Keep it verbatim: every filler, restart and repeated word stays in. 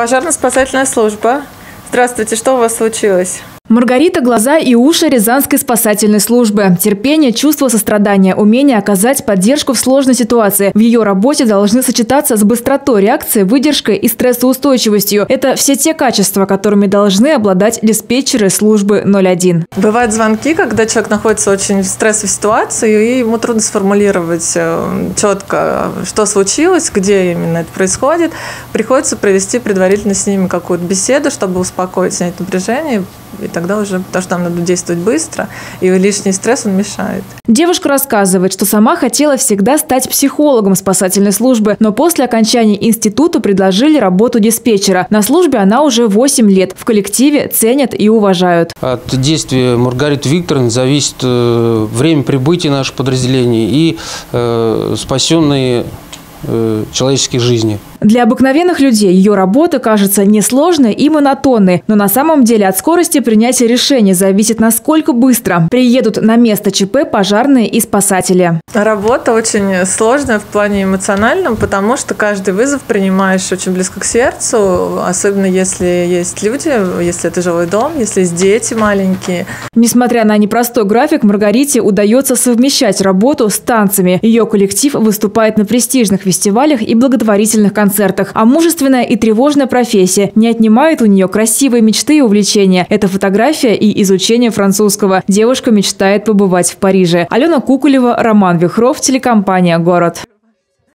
Пожарно-спасательная служба. Здравствуйте, что у вас случилось? Маргарита – глаза и уши Рязанской спасательной службы. Терпение, чувство сострадания, умение оказать поддержку в сложной ситуации. В ее работе должны сочетаться с быстротой реакции, выдержкой и стрессоустойчивостью. Это все те качества, которыми должны обладать диспетчеры службы ноль один. Бывают звонки, когда человек находится очень в стрессовой ситуации, и ему трудно сформулировать четко, что случилось, где именно это происходит. Приходится провести предварительно с ними какую-то беседу, чтобы успокоить, снять напряжение. И тогда уже, потому что нам надо действовать быстро, и лишний стресс, он мешает. Девушка рассказывает, что сама хотела всегда стать психологом спасательной службы, но после окончания института предложили работу диспетчера. На службе она уже восемь лет. В коллективе ценят и уважают. От действия Маргариты Викторовны зависит время прибытия наших подразделений и э, спасенные человеческой жизни. Для обыкновенных людей ее работа кажется несложной и монотонной, но на самом деле от скорости принятия решения зависит, насколько быстро приедут на место ЧП пожарные и спасатели. Работа очень сложная в плане эмоциональном, потому что каждый вызов принимаешь очень близко к сердцу, особенно если есть люди, если это жилой дом, если есть дети маленькие. Несмотря на непростой график, Маргарите удается совмещать работу с танцами. Ее коллектив выступает на престижных фестивалях и благотворительных концертах. А мужественная и тревожная профессия не отнимает у нее красивые мечты и увлечения. Это фотография и изучение французского. Девушка мечтает побывать в Париже. Алена Куколева, Роман Вихров, телекомпания «Город».